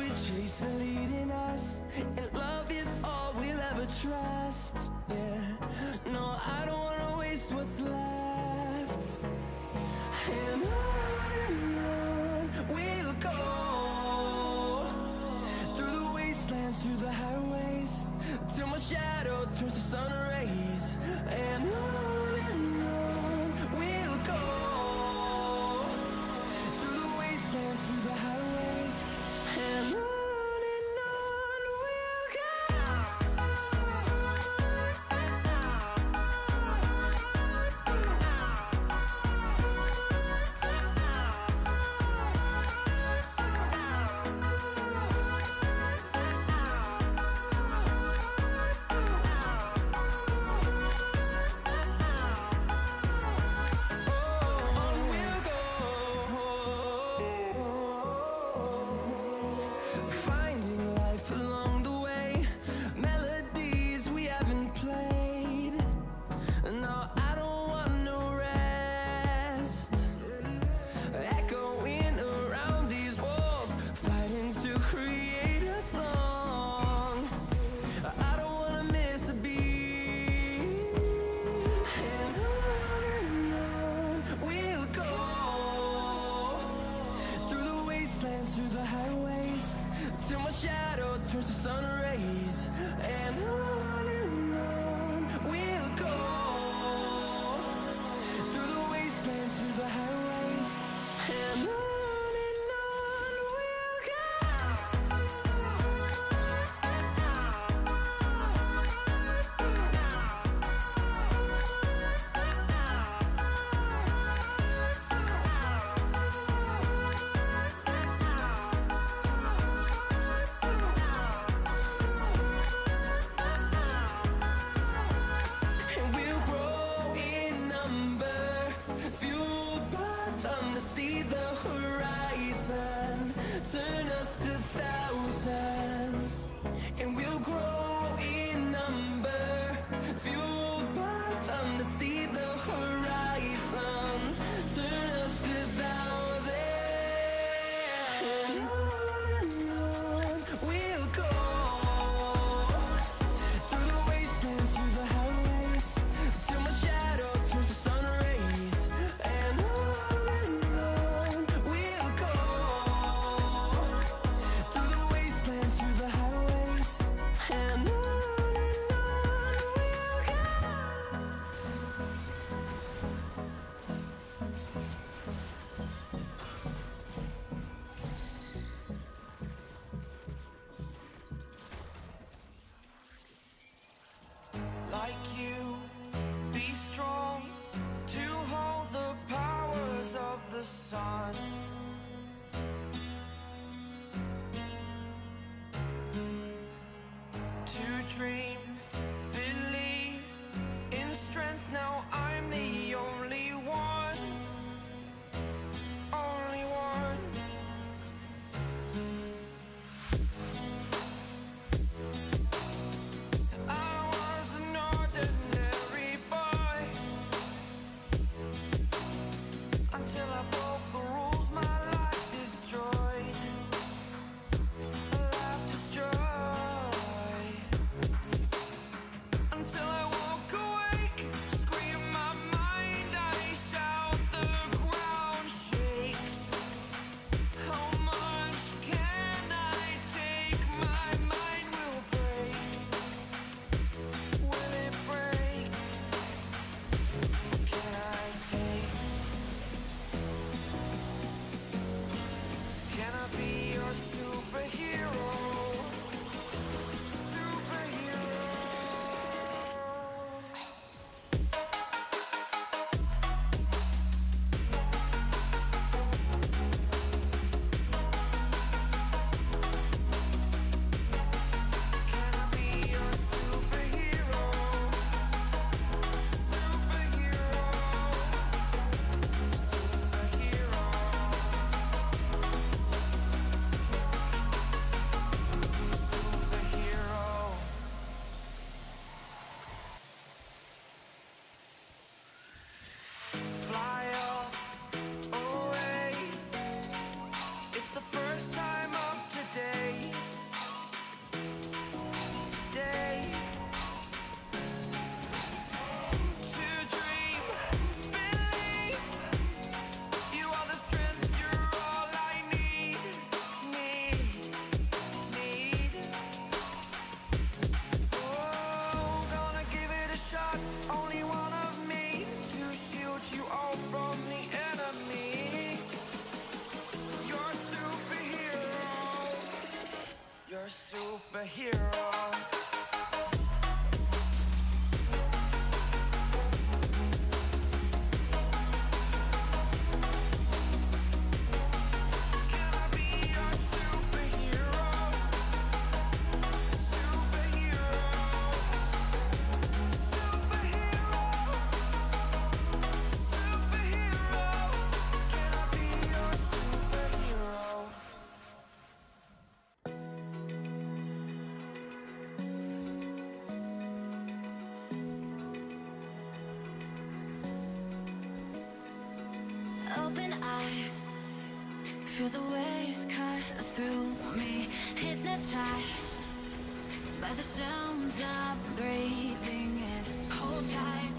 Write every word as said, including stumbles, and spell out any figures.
we're chasing leading us, and love is all we'll ever trust. Yeah, no, I don't wanna waste what's left. And on we'll go, through the wastelands, through the highways, till my shadow turns to sun rays. And on and on we'll go, through the wastelands, through the highways. Feel the waves cut through me, hypnotized by the sounds I'm breathing in. Hold tight.